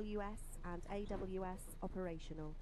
CPWS and AWS operational.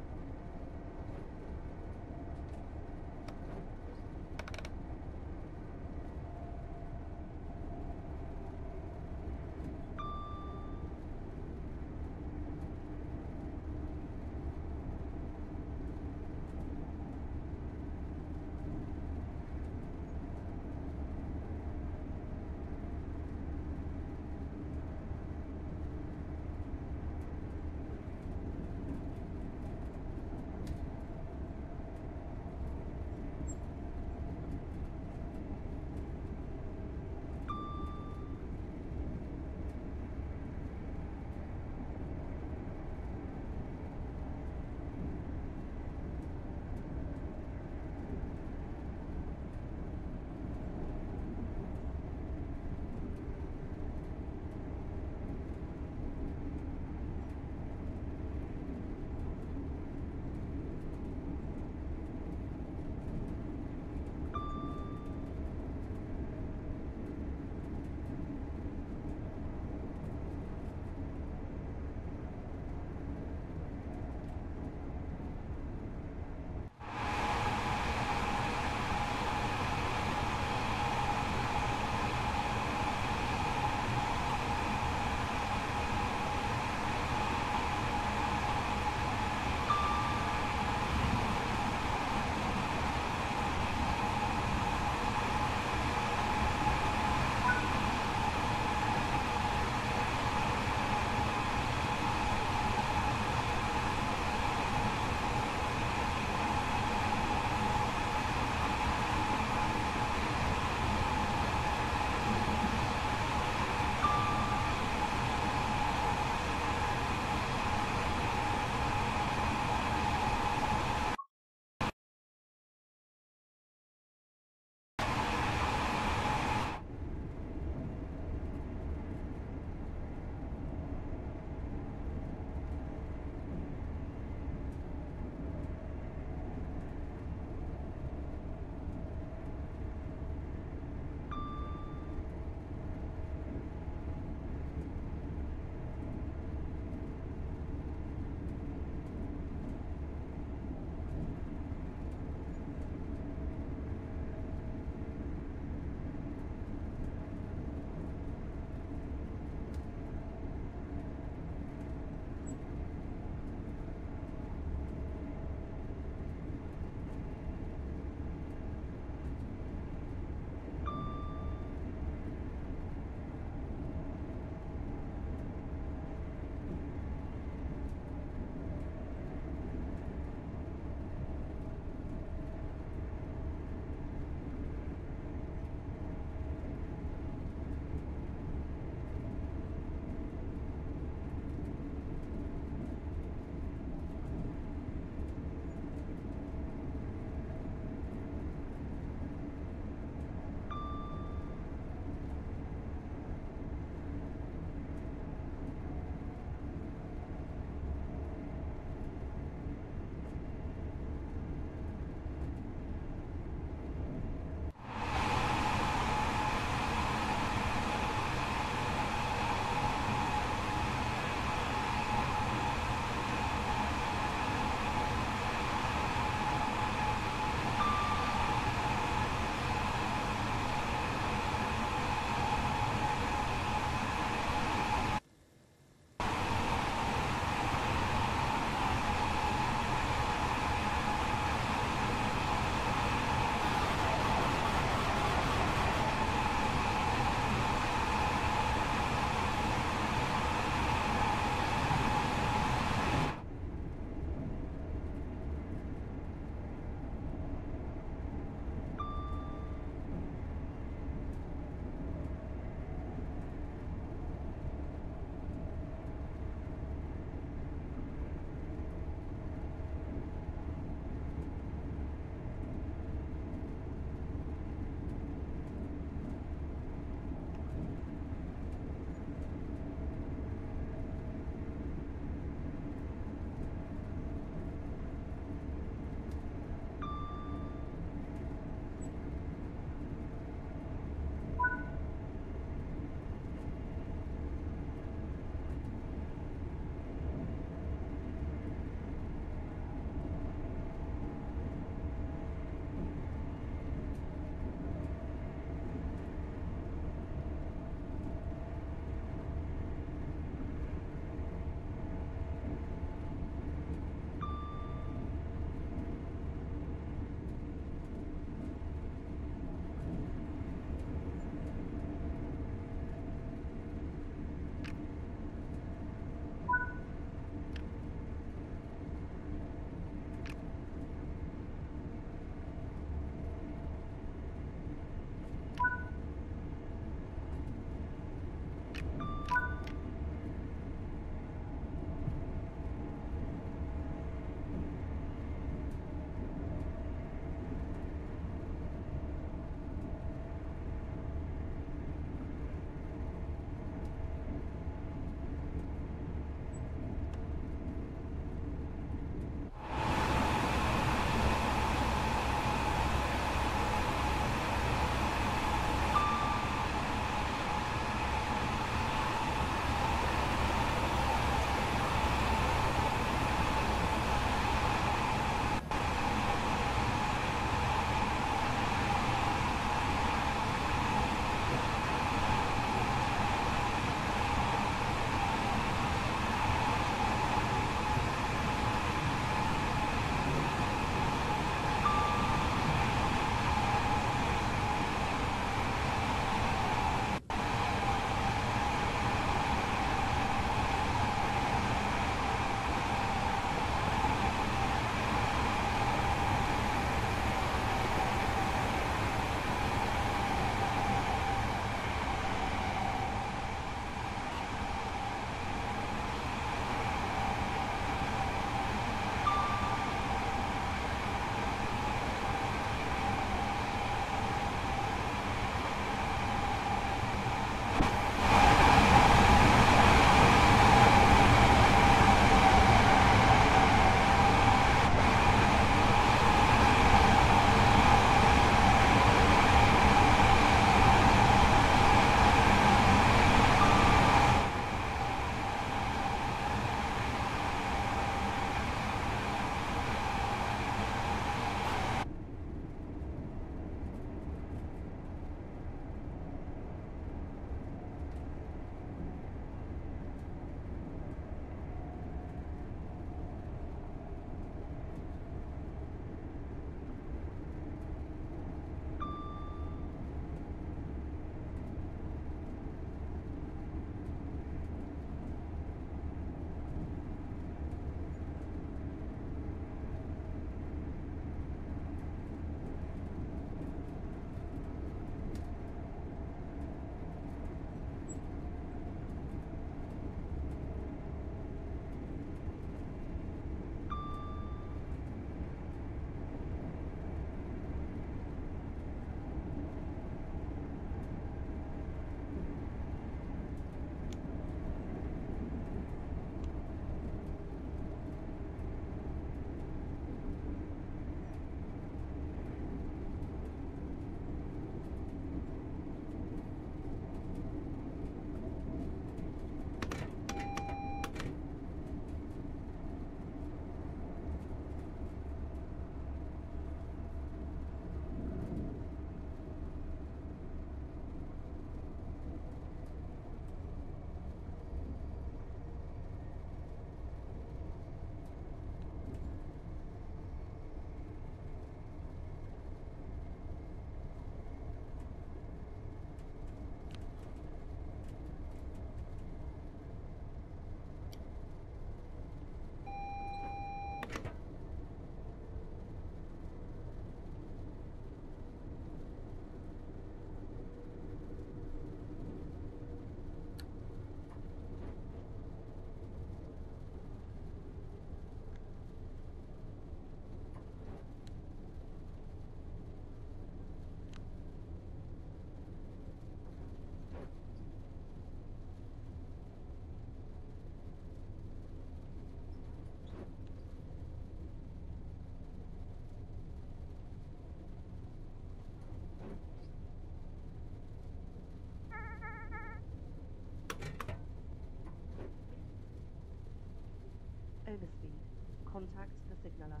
contact the signaller.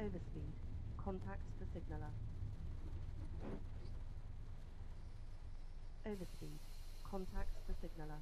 Overspeed. Contact the signaller. Overspeed. Contact the signaller.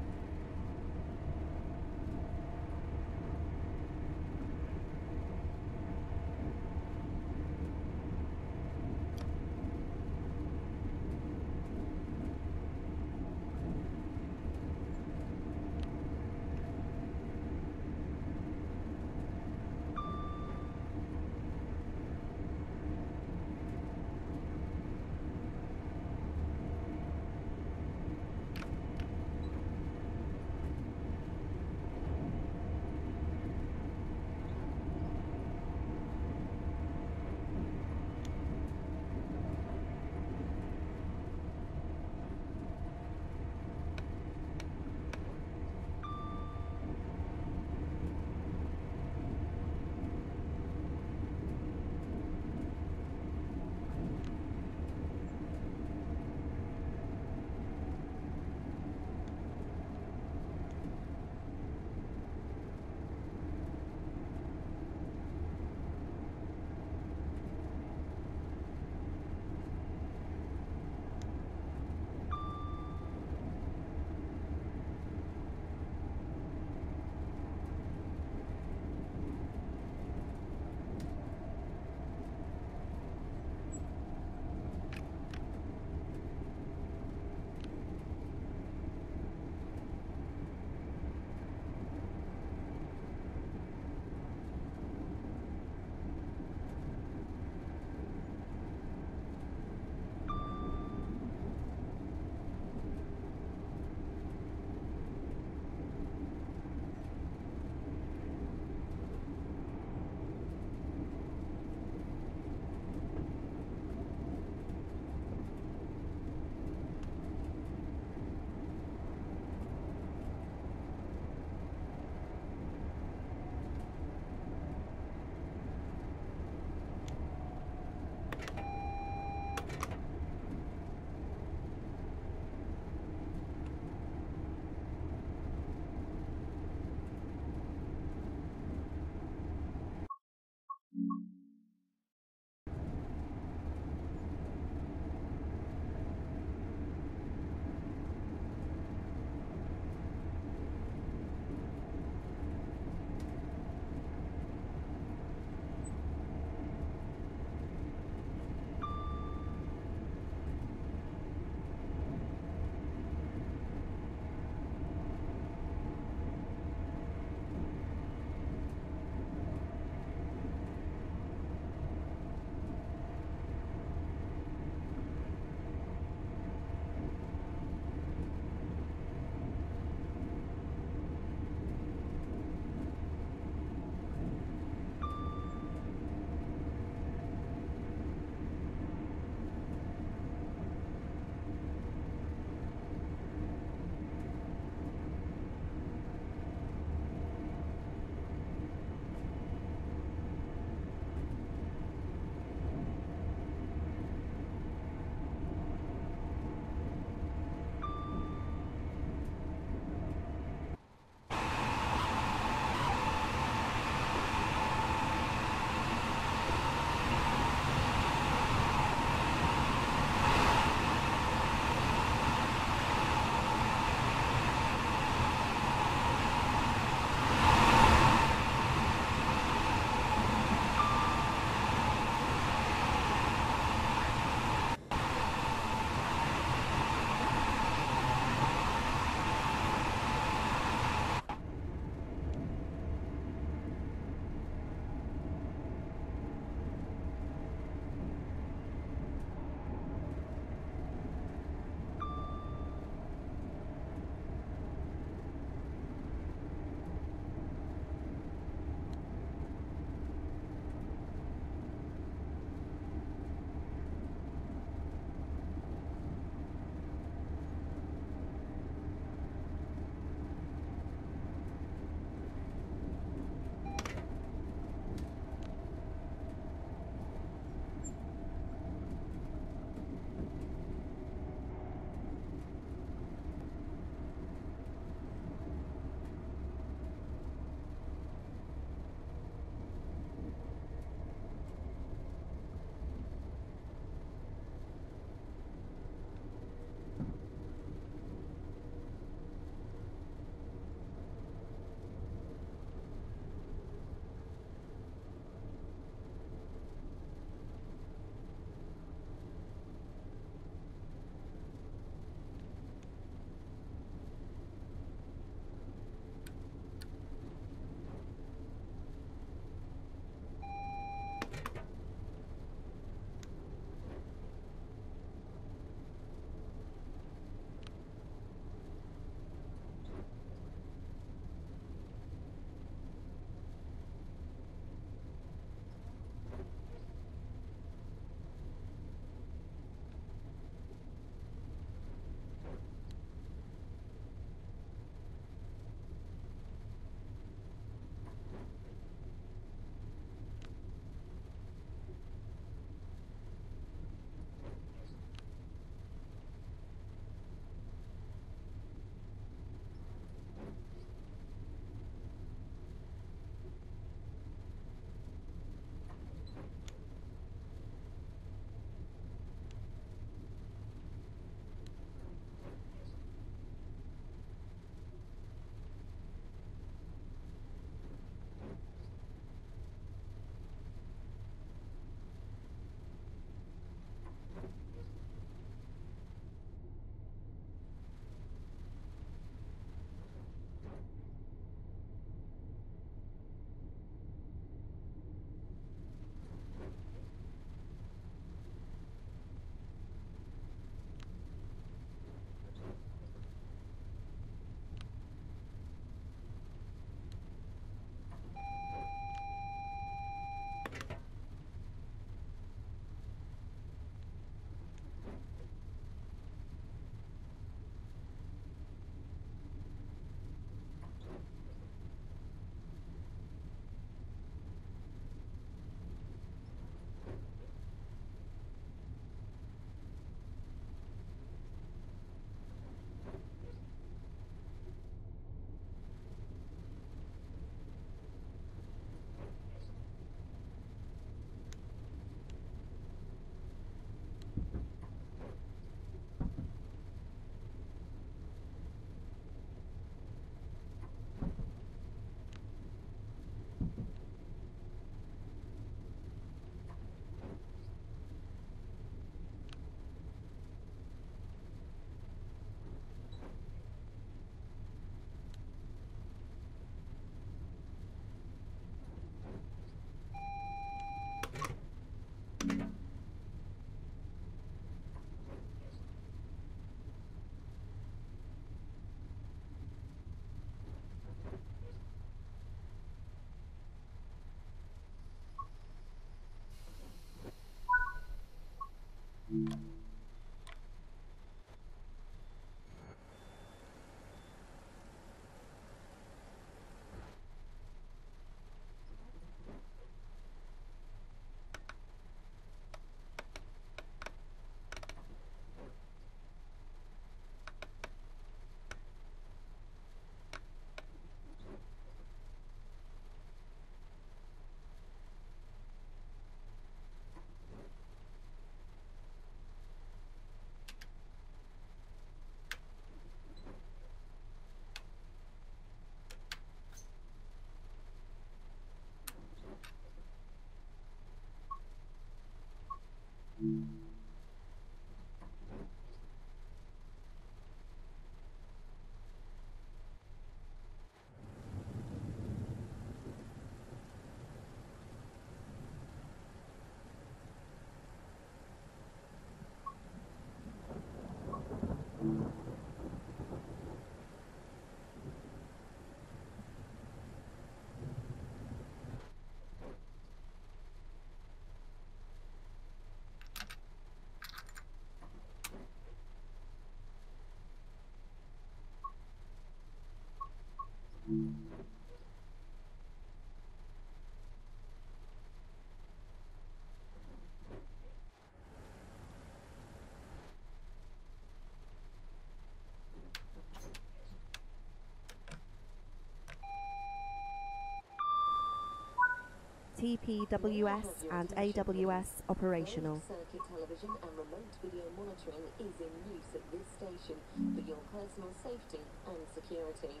CPWS and AWS operational. Circuit television and remote video monitoring is in use at this station for your personal safety and security.